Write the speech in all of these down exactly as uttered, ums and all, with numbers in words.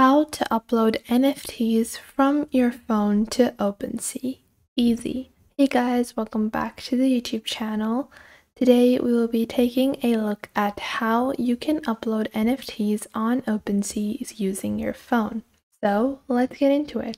How to upload N F Ts from your phone to OpenSea. Easy. Hey guys, welcome back to the YouTube channel. Today we will be taking a look at how you can upload N F Ts on OpenSea using your phone. So let's get into it.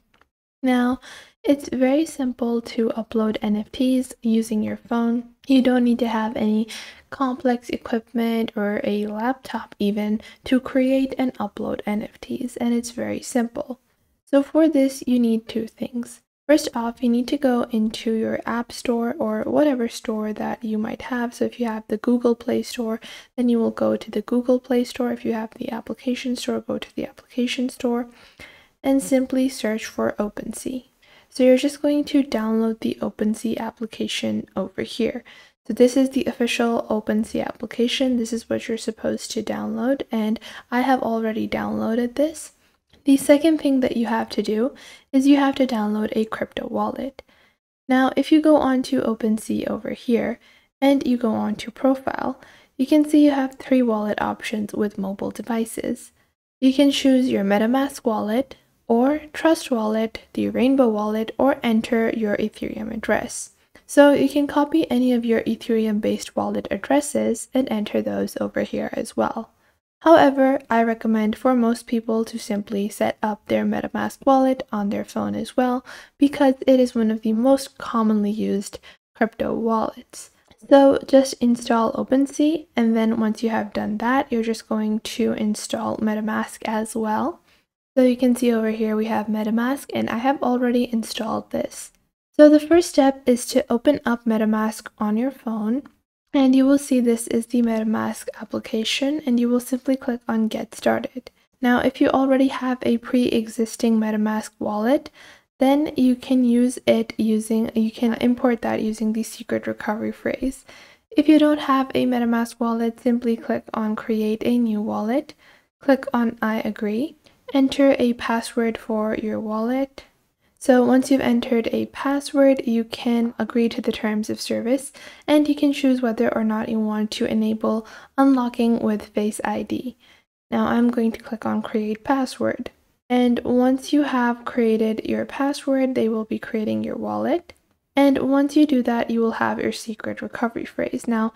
Now, it's very simple to upload N F Ts using your phone. You don't need to have any complex equipment or a laptop even to create and upload N F Ts, and it's very simple. So for this, you need two things. First off, you need to go into your app store or whatever store that you might have. So if you have the Google Play Store, then you will go to the Google Play Store. If you have the application store, go to the application store and simply search for OpenSea. So you're just going to download the OpenSea application over here. So this is the official OpenSea application. This is what you're supposed to download, and I have already downloaded this. The second thing that you have to do is you have to download a crypto wallet. Now, if you go on to OpenSea over here and you go on to profile, you can see you have three wallet options with mobile devices. You can choose your MetaMask wallet, or Trust Wallet, the Rainbow Wallet, or enter your Ethereum address. So you can copy any of your Ethereum-based wallet addresses and enter those over here as well. However, I recommend for most people to simply set up their MetaMask wallet on their phone as well, because it is one of the most commonly used crypto wallets. So just install OpenSea, and then once you have done that, you're just going to install MetaMask as well. So you can see over here we have MetaMask, and I have already installed this. So the first step is to open up MetaMask on your phone, and you will see this is the MetaMask application, and you will simply click on Get Started. Now, if you already have a pre-existing MetaMask wallet, then you can use it using you can import that using the secret recovery phrase. If you don't have a MetaMask wallet, simply click on Create a New Wallet, click on I Agree. Enter a password for your wallet. So once you've entered a password, you can agree to the terms of service, and you can choose whether or not you want to enable unlocking with Face I D. Now I'm going to click on Create Password. And once you have created your password, they will be creating your wallet. And once you do that, you will have your secret recovery phrase. Now,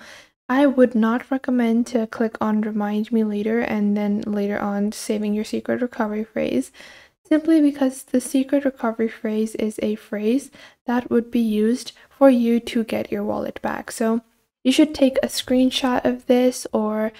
I would not recommend to click on Remind Me Later and then later on saving your secret recovery phrase, simply because the secret recovery phrase is a phrase that would be used for you to get your wallet back. So you should take a screenshot of this or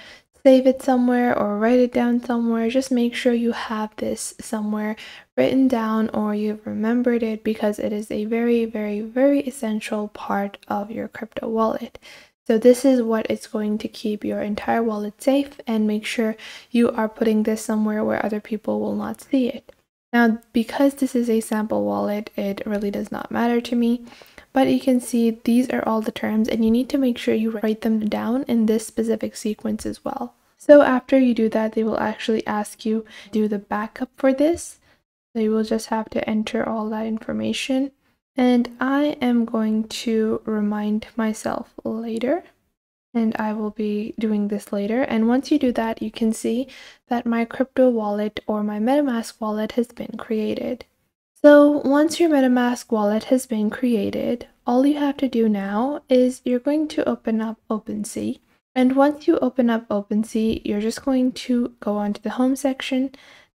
save it somewhere or write it down somewhere. Just make sure you have this somewhere written down or you've remembered it, because it is a very, very, very essential part of your crypto wallet. So this is what is going to keep your entire wallet safe, and make sure you are putting this somewhere where other people will not see it. Now, because this is a sample wallet, it really does not matter to me, but you can see these are all the terms, and you need to make sure you write them down in this specific sequence as well. So after you do that, they will actually ask you to do the backup for this. So you will just have to enter all that information. And I am going to remind myself later, and I will be doing this later. And once you do that, you can see that my crypto wallet or my MetaMask wallet has been created. So once your MetaMask wallet has been created, all you have to do now is you're going to open up OpenSea. And once you open up OpenSea, you're just going to go onto the home section.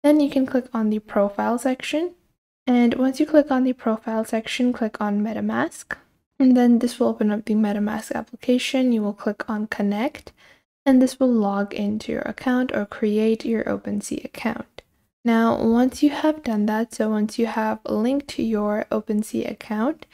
Then you can click on the profile section. And once you click on the profile section, click on MetaMask, and then this will open up the MetaMask application. You will click on Connect, and this will log into your account or create your OpenSea account. Now, once you have done that, so once you have linked your OpenSea account,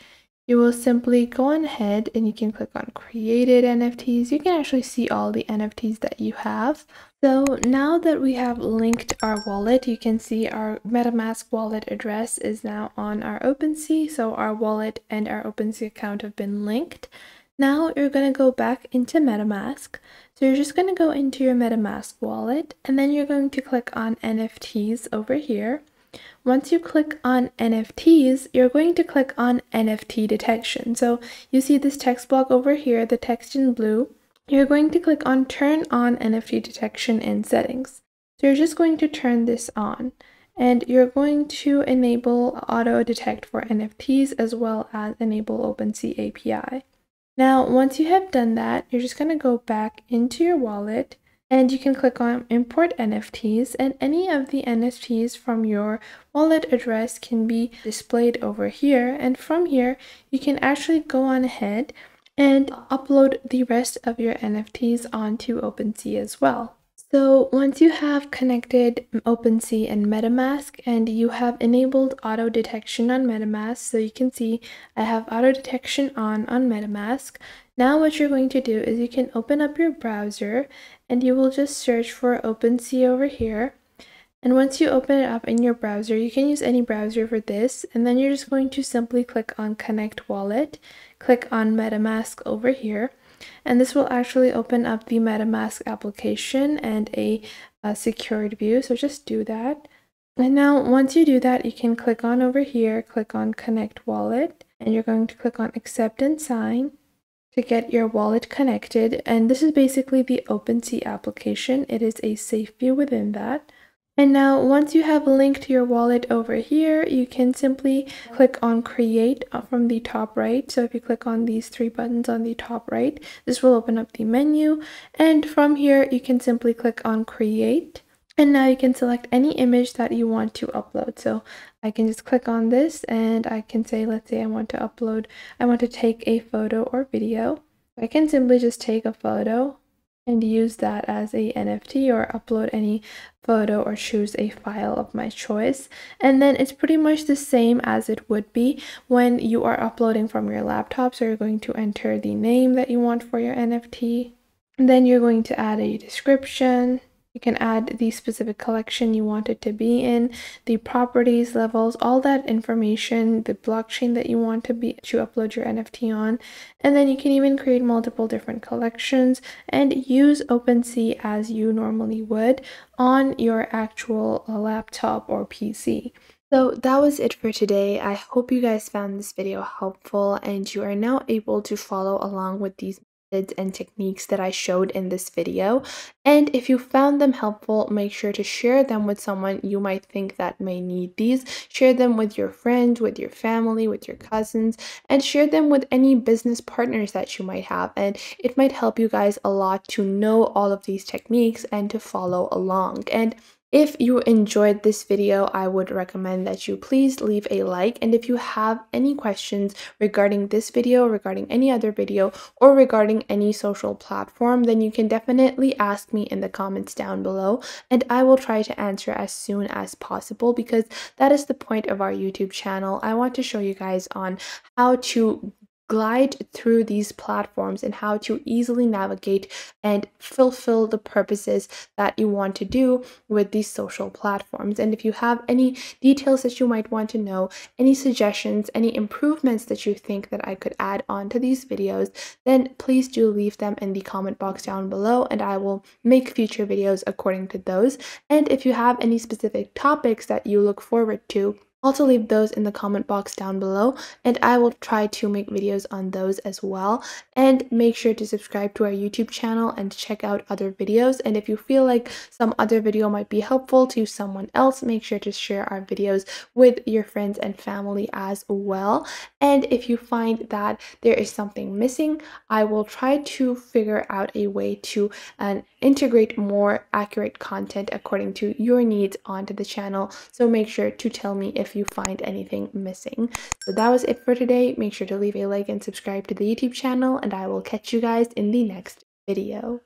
you will simply go on ahead and you can click on Created N F Ts. You can actually see all the N F Ts that you have. So now that we have linked our wallet, you can see our MetaMask wallet address is now on our OpenSea. So our wallet and our OpenSea account have been linked. Now you're going to go back into MetaMask. So you're just going to go into your MetaMask wallet, and then you're going to click on N F Ts over here. Once you click on N F Ts, you're going to click on N F T detection. So you see this text block over here, the text in blue. You're going to click on Turn on N F T detection in settings. So you're just going to turn this on. and you're going to enable auto detect for N F Ts as well as enable OpenSea A P I. Now, once you have done that, you're just going to go back into your wallet and you can click on import N F Ts, and any of the N F Ts from your wallet address can be displayed over here. And from here, you can actually go on ahead and upload the rest of your N F Ts onto OpenSea as well. So once you have connected OpenSea and MetaMask, and you have enabled auto detection on MetaMask, so you can see I have auto detection on on MetaMask. Now what you're going to do is you can open up your browser and you will just search for OpenSea over here. And once you open it up in your browser, you can use any browser for this. And then you're just going to simply click on Connect Wallet, click on MetaMask over here. And this will actually open up the MetaMask application and a, a secured view. So just do that. And now once you do that, you can click on over here, click on Connect Wallet, and you're going to click on Accept and Sign to get your wallet connected. And this is basically the OpenSea application. It is a safe view within that. And now once you have linked your wallet over here, you can simply click on create from the top right. So if you click on these three buttons on the top right, this will open up the menu. And from here, you can simply click on create. And now you can select any image that you want to upload. So I can just click on this and I can say, let's say I want to upload, I want to take a photo or video. I can simply just take a photo and use that as a N F T, or upload any photo or choose a file of my choice. And then it's pretty much the same as it would be when you are uploading from your laptop. So you're going to enter the name that you want for your N F T. And then you're going to add a description. You can add the specific collection you want it to be in, the properties, levels, all that information, the blockchain that you want to be to upload your N F T on. And then you can even create multiple different collections and use OpenSea as you normally would on your actual laptop or P C. So that was it for today. I hope you guys found this video helpful and you are now able to follow along with these and techniques that I showed in this video. And if you found them helpful, make sure to share them with someone you might think that may need these. Share them with your friends, with your family, with your cousins, and share them with any business partners that you might have. And it might help you guys a lot to know all of these techniques and to follow along. And if you enjoyed this video, I would recommend that you please leave a like. And if you have any questions regarding this video, regarding any other video, or regarding any social platform, then you can definitely ask me in the comments down below. And I will try to answer as soon as possible, because that is the point of our YouTube channel. I want to show you guys on how to glide through these platforms and how to easily navigate and fulfill the purposes that you want to do with these social platforms. And if you have any details that you might want to know, any suggestions, any improvements that you think that I could add on to these videos, then please do leave them in the comment box down below, and I will make future videos according to those. And if you have any specific topics that you look forward to, also leave those in the comment box down below, and I will try to make videos on those as well. And make sure to subscribe to our YouTube channel and check out other videos. And if you feel like some other video might be helpful to someone else, make sure to share our videos with your friends and family as well. And if you find that there is something missing, I will try to figure out a way to uh, integrate more accurate content according to your needs onto the channel. So make sure to tell me if you find anything missing. So that was it for today. Make sure to leave a like and subscribe to the YouTube channel, and I will catch you guys in the next video.